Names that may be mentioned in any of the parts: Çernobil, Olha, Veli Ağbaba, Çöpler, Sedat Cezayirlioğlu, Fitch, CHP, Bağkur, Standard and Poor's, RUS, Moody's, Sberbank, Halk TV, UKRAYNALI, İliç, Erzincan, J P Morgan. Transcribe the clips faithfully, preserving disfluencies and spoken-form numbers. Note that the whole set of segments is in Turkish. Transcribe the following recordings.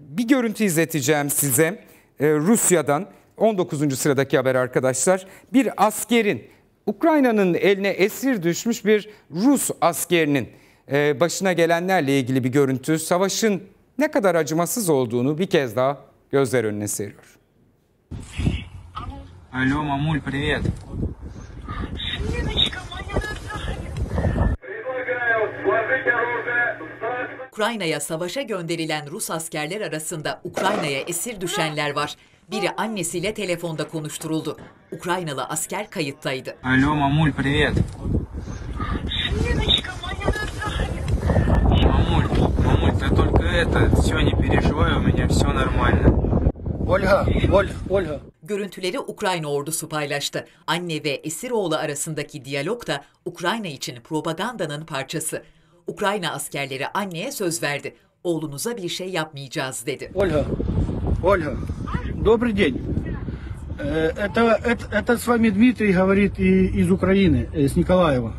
Bir görüntü izleteceğim size. Rusya'dan on dokuzuncu sıradaki haber arkadaşlar. Bir askerin, Ukrayna'nın eline esir düşmüş bir Rus askerinin başına gelenlerle ilgili bir görüntü. Savaşın ne kadar acımasız olduğunu bir kez daha gözler önüne seriyor. Alo, mamul, привет. Ukrayna'ya savaşa gönderilen Rus askerler arasında Ukrayna'ya esir düşenler var. Biri annesiyle telefonda konuşturuldu. Ukraynalı asker kayıttaydı. Alo, mamul, привет. Mamul, mamul, я только это, всё, не переживай, у меня всё нормально. Olha, olha, olha. Görüntüleri Ukrayna ordusu paylaştı. Anne ve esir oğlu arasındaki diyalog da Ukrayna için propagandanın parçası. Ukrayna askerleri anneye söz verdi. Oğlunuza bir şey yapmayacağız dedi. Olha, Olha, добрый день. Это это с вами Дмитрий говорит из Украины, с Николаева.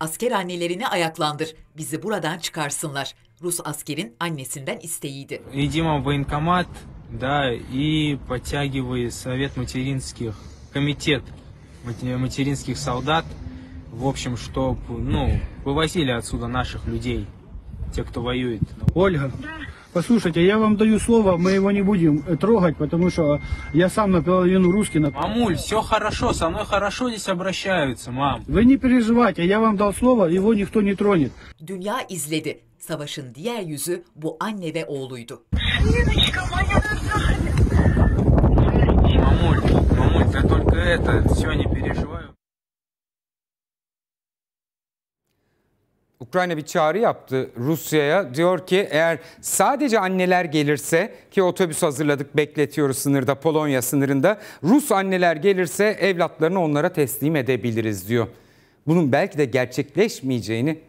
Asker annelerini ayaklandır. Bizi buradan çıkarsınlar. Rus askerin annesinden isteğiydi. İdimam военкомат, да, и подтягиваю совет материнских комитет материнских солдат. В общем, чтоб, ну, вывозили отсюда наших людей, те, кто воюет. Ольга, послушайте, я вам даю слово, мы его не будем трогать, потому что я сам наполовину русский. Мамуль, все хорошо, со мной хорошо здесь обращаются, мам. Вы не переживайте, я вам дал слово, его никто не тронет. Dünya izledi. Savaşın diğer yüzü bu anne ve oğluydu. Мамуль, мамуль, я только это, все не переживаю. Ukrayna bir çağrı yaptı Rusya'ya. Diyor ki eğer sadece anneler gelirse, ki otobüs hazırladık bekletiyoruz sınırda, Polonya sınırında, Rus anneler gelirse evlatlarını onlara teslim edebiliriz diyor. Bunun belki de gerçekleşmeyeceğini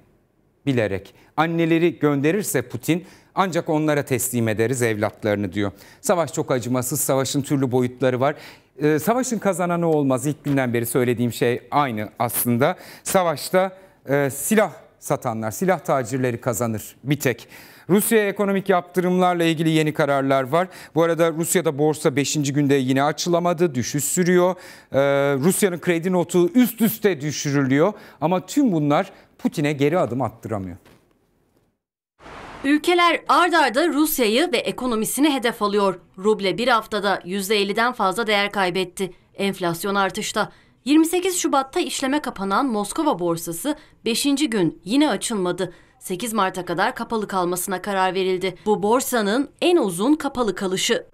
bilerek anneleri gönderirse Putin ancak onlara teslim ederiz evlatlarını diyor. Savaş çok acımasız, savaşın türlü boyutları var. Ee, savaşın kazananı olmaz, ilk günden beri söylediğim şey aynı aslında. Savaşta e, silah satanlar, silah tacirleri kazanır bir tek. Rusya'ya ekonomik yaptırımlarla ilgili yeni kararlar var. Bu arada Rusya'da borsa beşinci günde yine açılamadı. Düşüş sürüyor. Ee, Rusya'nın kredi notu üst üste düşürülüyor. Ama tüm bunlar Putin'e geri adım attıramıyor. Ülkeler ard arda Rusya'yı ve ekonomisini hedef alıyor. Ruble bir haftada yüzde elliden fazla değer kaybetti. Enflasyon artışta. yirmi sekiz Şubat'ta işleme kapanan Moskova borsası beşinci gün yine açılmadı. sekiz Mart'a kadar kapalı kalmasına karar verildi. Bu borsanın en uzun kapalı kalışı.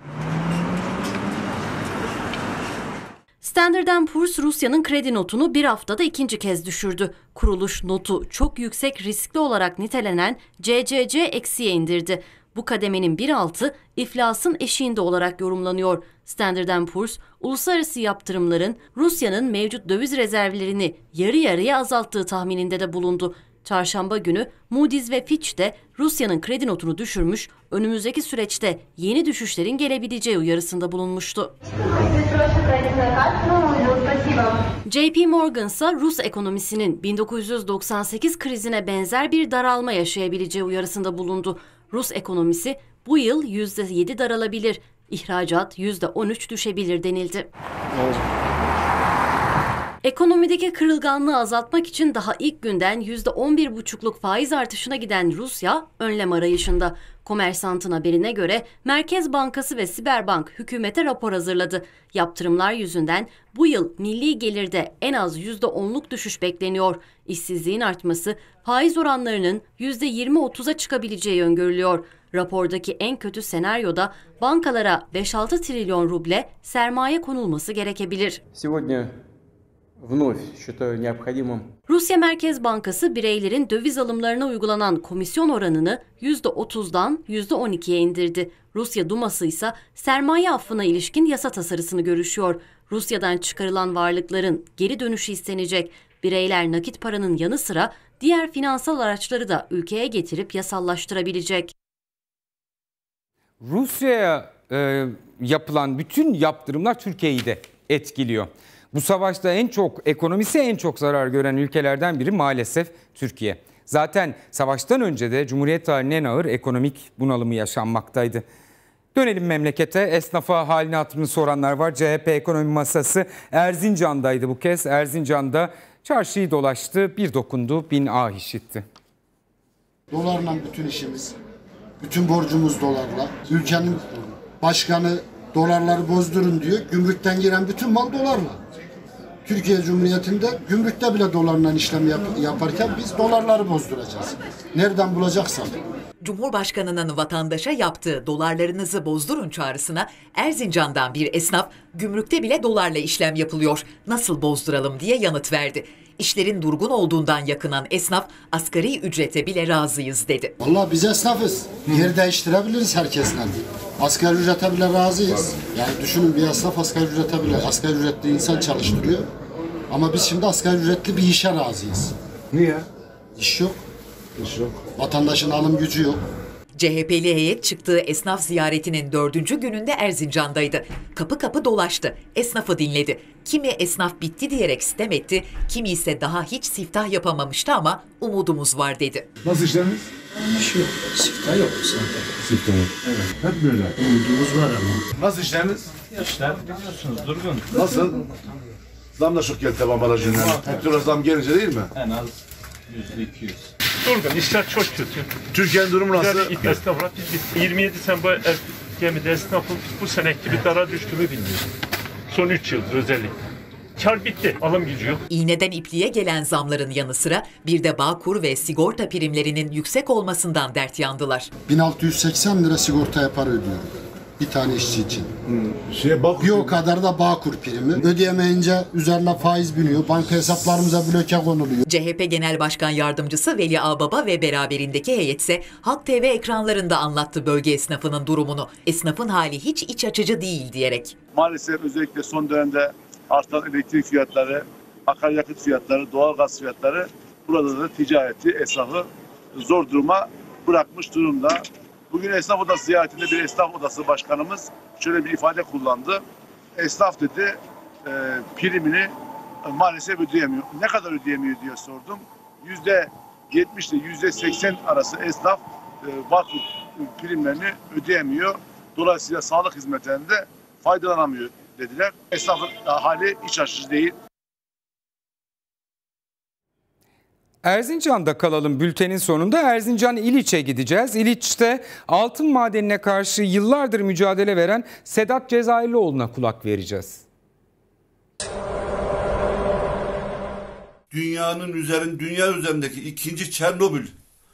Standard and Poor's Rusya'nın kredi notunu bir haftada ikinci kez düşürdü. Kuruluş notu çok yüksek riskli olarak nitelenen C C C eksiye indirdi. Bu kademenin bir altı iflasın eşiğinde olarak yorumlanıyor. Standard and Poor's, uluslararası yaptırımların Rusya'nın mevcut döviz rezervlerini yarı yarıya azalttığı tahmininde de bulundu. Çarşamba günü Moody's ve Fitch de Rusya'nın kredi notunu düşürmüş, önümüzdeki süreçte yeni düşüşlerin gelebileceği uyarısında bulunmuştu. J P Morgan ise Rus ekonomisinin bin dokuz yüz doksan sekiz krizine benzer bir daralma yaşayabileceği uyarısında bulundu. Rus ekonomisi bu yıl yüzde yedi daralabilir, ihracat yüzde on üç düşebilir denildi. Ekonomideki kırılganlığı azaltmak için daha ilk günden yüzde on bir buçukluk faiz artışına giden Rusya önlem arayışında. Kommersant'ın haberine göre Merkez Bankası ve Sberbank hükümete rapor hazırladı. Yaptırımlar yüzünden bu yıl milli gelirde en az yüzde onluk düşüş bekleniyor. İşsizliğin artması, faiz oranlarının yüzde yirmi otuz'a çıkabileceği öngörülüyor. Rapordaki en kötü senaryoda bankalara beş altı trilyon ruble sermaye konulması gerekebilir. Сегодня... Rusya Merkez Bankası bireylerin döviz alımlarına uygulanan komisyon oranını yüzde otuzdan yüzde on ikiye indirdi. Rusya Duması ise sermaye affına ilişkin yasa tasarısını görüşüyor. Rusya'dan çıkarılan varlıkların geri dönüşü istenecek. Bireyler nakit paranın yanı sıra diğer finansal araçları da ülkeye getirip yasallaştırabilecek. Rusya'ya e, yapılan bütün yaptırımlar Türkiye'yi de etkiliyor. Bu savaşta en çok, ekonomisi en çok zarar gören ülkelerden biri maalesef Türkiye. Zaten savaştan önce de Cumhuriyet tarihinin en ağır ekonomik bunalımı yaşanmaktaydı. Dönelim memlekete. Esnafa halini hatırını soranlar var. C H P ekonomi masası Erzincan'daydı bu kez. Erzincan'da çarşıyı dolaştı, bir dokundu, bin ah işitti. Dolarla bütün işimiz, bütün borcumuz dolarla. Ülkenin başkanı dolarları bozdurun diyor. Gümrükten giren bütün mal dolarla. Türkiye Cumhuriyeti'nde gümrükte bile dolarla işlem yap yaparken biz dolarları bozduracağız. Nereden bulacaksan. Cumhurbaşkanının vatandaşa yaptığı dolarlarınızı bozdurun çağrısına Erzincan'dan bir esnaf gümrükte bile dolarla işlem yapılıyor, nasıl bozduralım diye yanıt verdi. İşlerin durgun olduğundan yakınan esnaf asgari ücrete bile razıyız dedi. Vallahi biz esnafız. Yer değiştirebiliriz herkesle. Asgari ücrete bile razıyız. Yani düşünün, bir esnaf asgari ücrete bile, asgari ücretli insan çalıştırıyor. Ama biz şimdi asgari ücretli bir işe razıyız. Niye? İş yok. İş yok. Vatandaşın alım gücü yok. C H P'li heyet çıktığı esnaf ziyaretinin dördüncü gününde Erzincan'daydı. Kapı kapı dolaştı, esnafı dinledi. Kimi esnaf bitti diyerek sitem etti, kimi ise daha hiç siftah yapamamıştı ama umudumuz var dedi. Nasıl işleriniz? İş yok, siftah yok. Siftah yok. Evet, hep böyle. Umudumuz var ama. Nasıl işleriniz? İşler biliyorsunuz, durgun. Nasıl? Zam da çok geldi taban barajından. Petrol zam gelince değil mi? En az yüzde iki yüz. Durgun, işler çok kötü. Türkiye'nin durumu nasıl? yirmi yedi Temmuz gemide esnafın bu seneki bir dara düştüğünü bilmiyorum. Son üç yıldır özellikle. Kar bitti, alım gücü yok. İğneden ipliğe gelen zamların yanı sıra bir de Bağkur ve sigorta primlerinin yüksek olmasından dert yandılar. bin altı yüz seksen lira sigorta yapar ödüyor bir tane işçi için. Hmm. Şey, bir o kadar da Bağkur primi. Hmm. Ödeyemeyince üzerine faiz biniyor. Banka hesaplarımıza bloke konuluyor. C H P Genel Başkan Yardımcısı Veli Ağbaba ve beraberindeki heyetse Halk T V ekranlarında anlattı bölge esnafının durumunu. Esnafın hali hiç iç açıcı değil diyerek. Maalesef özellikle son dönemde artan elektrik fiyatları, akaryakıt fiyatları, doğalgaz fiyatları burada da ticareti, esnafı zor duruma bırakmış durumda. Bugün esnaf odası ziyaretinde bir esnaf odası başkanımız şöyle bir ifade kullandı. Esnaf dedi e, primini maalesef ödeyemiyor. Ne kadar ödeyemiyor diye sordum. yüzde yetmiş ile yüzde seksen arası esnaf e, vakıf primlerini ödeyemiyor. Dolayısıyla sağlık hizmetlerinde faydalanamıyor dediler. Esnafın hali iç açıcı değil. Erzincan'da kalalım bültenin sonunda. Erzincan İliç'e gideceğiz. İliç'te altın madenine karşı yıllardır mücadele veren Sedat Cezayirlioğlu'na kulak vereceğiz. Dünyanın üzerinde, dünya üzerindeki ikinci Çernobil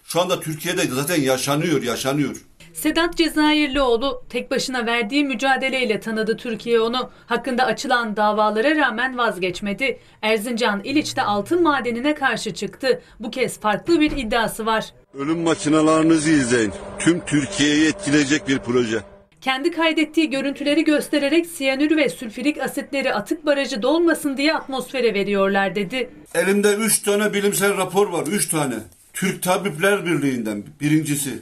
şu anda Türkiye'de zaten yaşanıyor, yaşanıyor. Sedat Cezayirlioğlu tek başına verdiği mücadeleyle tanıdı Türkiye onu. Hakkında açılan davalara rağmen vazgeçmedi. Erzincan İliç'te altın madenine karşı çıktı. Bu kez farklı bir iddiası var. Ölüm makinalarınızı izleyin. Tüm Türkiye'yi etkileyecek bir proje. Kendi kaydettiği görüntüleri göstererek siyanür ve sülfürik asitleri atık barajı dolmasın diye atmosfere veriyorlar dedi. Elimde üç tane bilimsel rapor var. üç tane. Türk Tabipler Birliği'nden birincisi.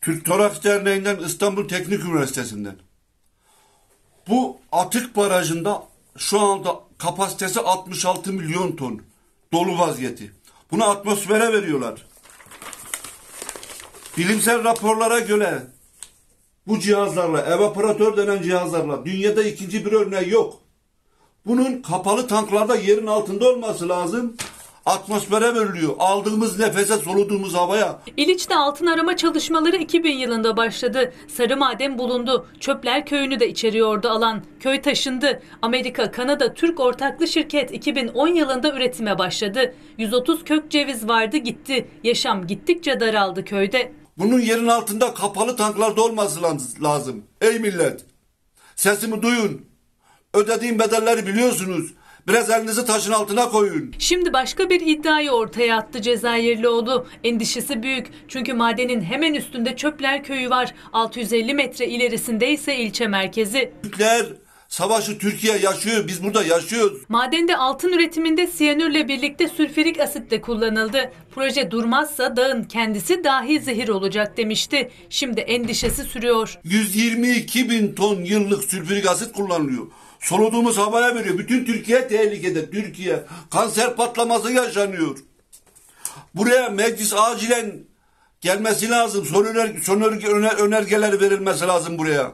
Türk Toraks Derneği'nden, İstanbul Teknik Üniversitesi'nden. Bu atık barajında şu anda kapasitesi altmış altı milyon ton dolu vaziyeti. Bunu atmosfere veriyorlar. Bilimsel raporlara göre bu cihazlarla, evaporatör denen cihazlarla dünyada ikinci bir örneği yok. Bunun kapalı tanklarda yerin altında olması lazım. Atmosfere veriliyor. Aldığımız nefese, soluduğumuz havaya. İliç'te altın arama çalışmaları iki bin yılında başladı. Sarı maden bulundu. Çöpler köyünü de içeriyordu alan. Köy taşındı. Amerika, Kanada, Türk ortaklı şirket iki bin on yılında üretime başladı. yüz otuz kök ceviz vardı, gitti. Yaşam gittikçe daraldı köyde. Bunun yerin altında kapalı tanklarda olması lazım. Ey millet! Sesimi duyun. Ödediğim bedelleri biliyorsunuz. Biraz elinizi taşın altına koyun. Şimdi başka bir iddiayı ortaya attı Cezayirlioğlu. Endişesi büyük. Çünkü madenin hemen üstünde Çöpler Köyü var. altı yüz elli metre ilerisinde ise ilçe merkezi. Türkler savaşı, Türkiye yaşıyor. Biz burada yaşıyoruz. Madende altın üretiminde siyanürle birlikte sülfürik asit de kullanıldı. Proje durmazsa dağın kendisi dahi zehir olacak demişti. Şimdi endişesi sürüyor. yüz yirmi iki bin ton yıllık sülfürik asit kullanılıyor. Soluduğumuz havaya veriyor. Bütün Türkiye tehlikede. Türkiye kanser patlaması yaşanıyor. Buraya meclis acilen gelmesi lazım. Son, öner son öner önergeler verilmesi lazım buraya.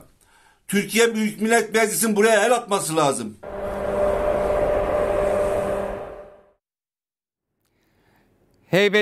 Türkiye Büyük Millet Meclisi'nin buraya el atması lazım. Hey